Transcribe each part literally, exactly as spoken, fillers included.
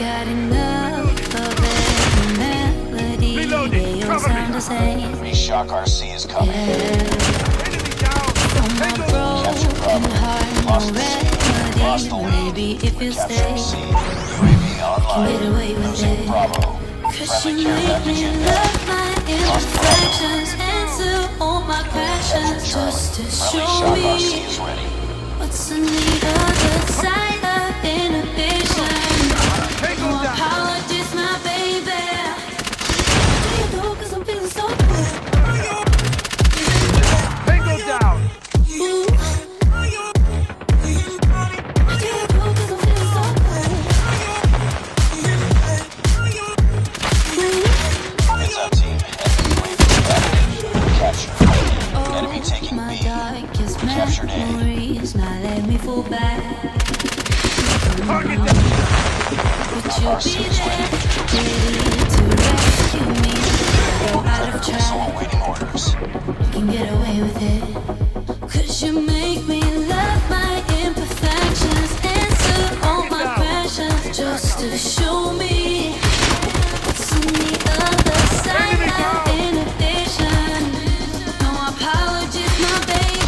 got enough of melody. Reloading. Cover me. Shock R C is coming. Enemy down. Take those. Capture problem. Lost the sea. Lost the lead. We captured C. U A V online. Losing Bravo. Friendly care package inbound. Lost Bravo. All my passions just to show me what's on the other side of inhibition. More power, just my baby. Take it all 'cause I'm feeling so good. Take it down. Captured A. Now let me fall back. Target down. Would you be there? Ready to rescue me? Go out of track. You can get away with it. Could you make me love my imperfections? Answer all my questions just to show me what's on the other side of inhibition. No, my power just my baby.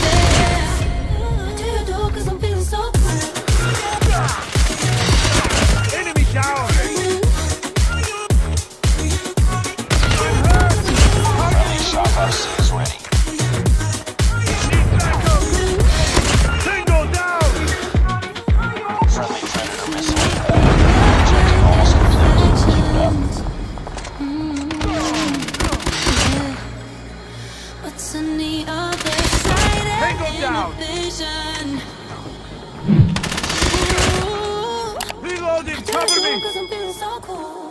Reloaded, cover me!